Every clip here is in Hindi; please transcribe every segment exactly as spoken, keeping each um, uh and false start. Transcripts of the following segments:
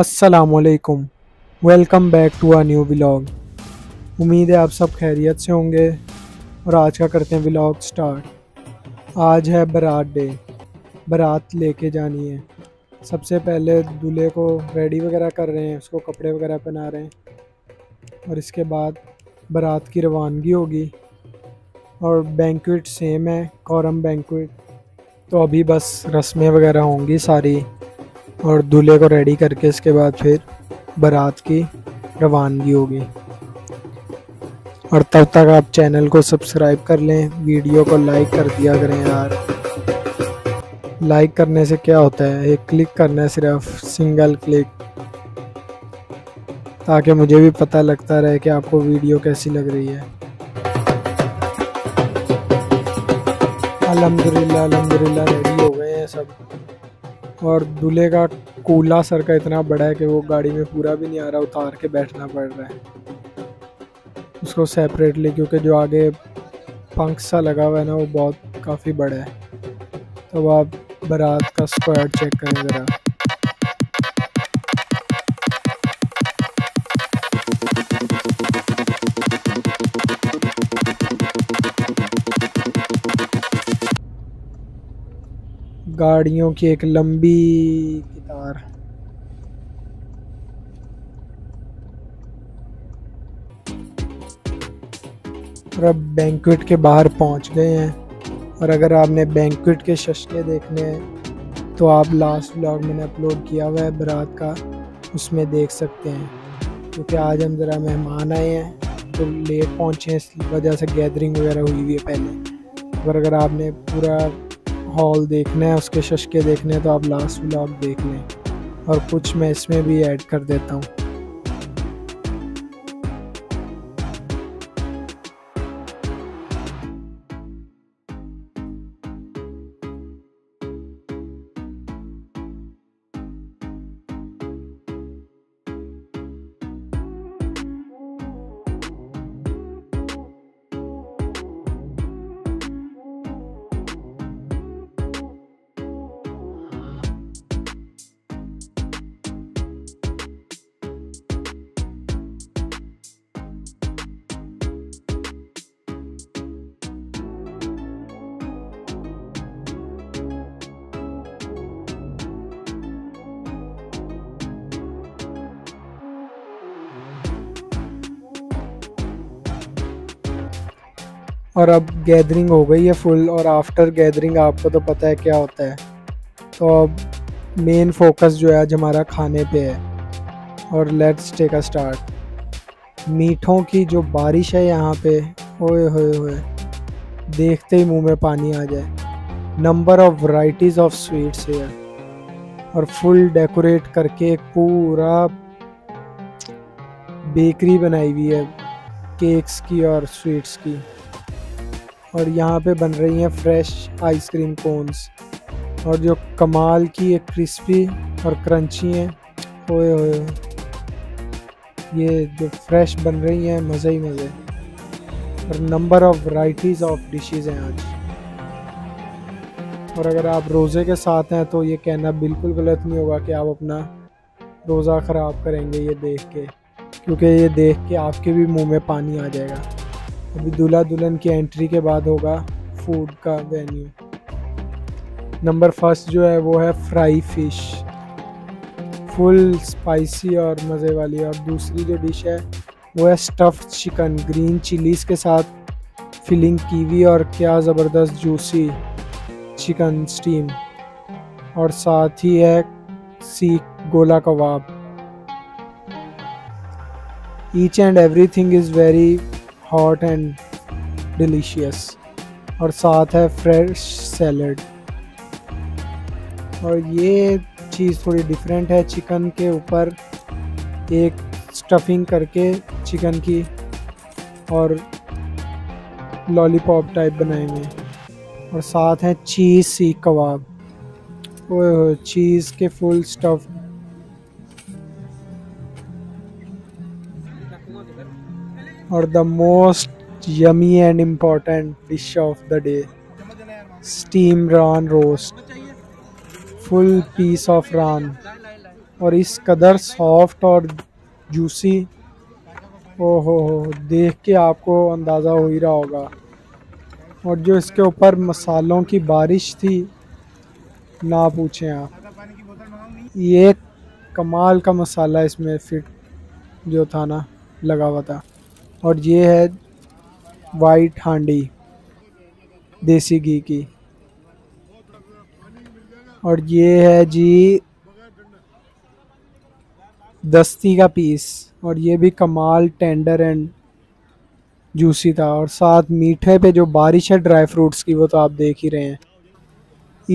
अस्सलामुअलैकुम, welcome back to a new vlog. उम्मीद है आप सब खैरियत से होंगे और आज का करते हैं व्लॉग स्टार्ट। आज है बारात डे, बारात लेके जानी है। सबसे पहले दूल्हे को रेडी वगैरह कर रहे हैं, उसको कपड़े वगैरह पहना रहे हैं और इसके बाद बारात की रवानगी होगी। और बैंक्वेट सेम है, कोरम बैंक्वेट। तो अभी बस रस्में वगैरह होंगी सारी और दूल्हे को रेडी करके इसके बाद फिर बारात की रवानगी होगी। और तब तक आप चैनल को सब्सक्राइब कर लें, वीडियो को लाइक कर दिया करें यार। लाइक करने से क्या होता है, एक क्लिक करना है, सिर्फ सिंगल क्लिक, ताकि मुझे भी पता लगता रहे कि आपको वीडियो कैसी लग रही है। अल्हम्दुलिल्लाह अल्हम्दुलिल्लाह रेडी हो गए हैं सब। और दूल्हे का कूला सर का इतना बड़ा है कि वो गाड़ी में पूरा भी नहीं आ रहा, उतार के बैठना पड़ रहा है उसको सेपरेटली, क्योंकि जो आगे पंख सा लगा हुआ है ना वो बहुत काफ़ी बड़ा है। तो आप बारात का स्क्वाड चेक करें ज़रा। गाड़ियों की एक लंबी कतार। और अब बैंक्वेट के बाहर पहुंच गए हैं। और अगर आपने बैंक्वेट के शशके देखने हैं तो आप लास्ट व्लॉग मैंने अपलोड किया हुआ है बारात का, उसमें देख सकते हैं। क्योंकि आज हम ज़रा मेहमान आए हैं तो लेट पहुंचे हैं, इस वजह से गैदरिंग वगैरह हुई हुई है पहले। और अगर आपने पूरा हॉल देखना है, उसके शशके देखने हैं तो आप लास्ट व्लॉग देख लें। और कुछ मैं इसमें भी ऐड कर देता हूँ। और अब गैदरिंग हो गई है फुल। और आफ्टर गैदरिंग आपको तो पता है क्या होता है। तो अब मेन फोकस जो है आज हमारा खाने पे है। और लेट्स टेक अ स्टार्ट। मीठों की जो बारिश है यहाँ पे, ओए होए होए, देखते ही मुंह में पानी आ जाए। Number of varieties of sweets है और फुल डेकोरेट करके पूरा बेकरी बनाई हुई है केक्स की और स्वीट्स की। और यहाँ पे बन रही हैं फ्रेश आइसक्रीम कोन्स और जो कमाल की एक क्रिस्पी और क्रंची हैं। ओए ओए, ये जो फ्रेश बन रही हैं, मज़े ही मज़े। और number of varieties of dishes हैं आज। और अगर आप रोज़े के साथ हैं तो ये कहना बिल्कुल गलत नहीं होगा कि आप अपना रोज़ा ख़राब करेंगे ये देख के, क्योंकि ये देख के आपके भी मुंह में पानी आ जाएगा। अभी दूल्हा दुल्हन की एंट्री के बाद होगा फूड का वेन्यू। नंबर फर्स्ट जो है वो है फ्राई फिश, फुल स्पाइसी और मज़े वाली। और दूसरी जो डिश है वो है स्टफ्ड चिकन, ग्रीन चिलीज़ के साथ फिलिंग की हुई। और क्या ज़बरदस्त जूसी चिकन स्टीम। और साथ ही है seekh gola kebab. Each and everything is very hot and delicious. और साथ है फ्रेश सैलड। और ये चीज़ थोड़ी डिफरेंट है, चिकन के ऊपर एक स्टफिंग करके चिकन की और लॉलीपॉप टाइप बनाए हुए। और साथ है चीज़ सीख कबाब, वो चीज़ के फुल स्टफ। और the most yummy and important dish of the day, steam raan roast, full piece of raan. और इस कदर सॉफ्ट और जूसी, ओहो हो, देख के आपको अंदाज़ा हो ही रहा होगा। और जो इसके ऊपर मसालों की बारिश थी ना पूछें आप। ये कमाल का मसाला इसमें फिट जो था ना लगा हुआ था। और ये है वाइट हांडी देसी घी की। और ये है जी दस्ती का पीस, और ये भी कमाल टेंडर एंड जूसी था। और साथ मीठे पे जो बारिश है ड्राई फ्रूट्स की वो तो आप देख ही रहे हैं।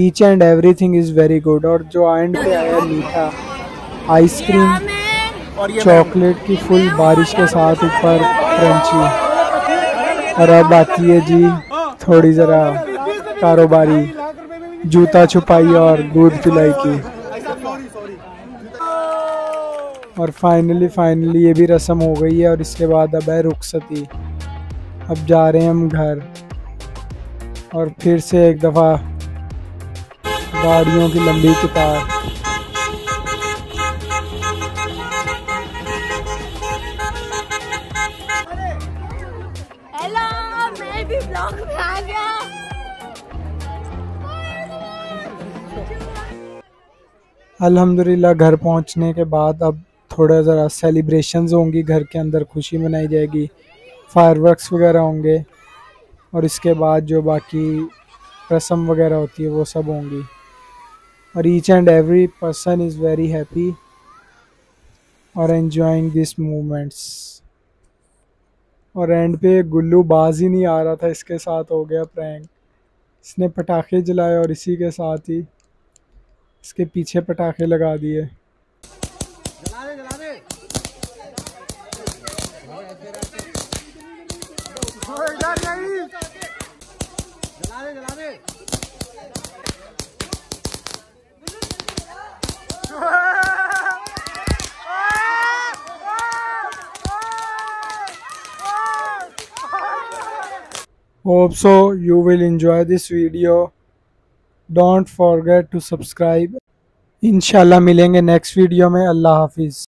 Each and everything is very good. और जो एंड पे आया मीठा आइसक्रीम चॉकलेट की फुल बारिश के साथ ऊपर क्रंची। और अब आती है जी थोड़ी ज़रा कारोबारी जूता छुपाई और दूध पिलाई की। और फाइनली फाइनली ये भी रस्म हो गई है। और इसके बाद अब है रुखसती। अब जा रहे हैं हम घर। और फिर से एक दफ़ा गाड़ियों की लंबी कतार। हेलो, मैं भी ब्लॉग में आ गया। अल्हम्दुलिल्लाह घर पहुंचने के बाद अब थोड़ा ज़रा सेलिब्रेशंस होंगी घर के अंदर, खुशी मनाई जाएगी, फायरवर्क्स वगैरह होंगे। और इसके बाद जो बाकी रस्म वगैरह होती है वो सब होंगी। और each and every person is very happy और एन्जॉइंग दिस मोमेंट्स। और एंड पे गुल्लू बाज ही नहीं आ रहा था, इसके साथ हो गया प्रैंक। इसने पटाखे जलाए और इसी के साथ ही इसके पीछे पटाखे लगा दिए। Hope so you will enjoy this video. Don't forget to subscribe. इंशाल्लाह मिलेंगे नेक्स्ट वीडियो में। अल्लाह हाफिज़।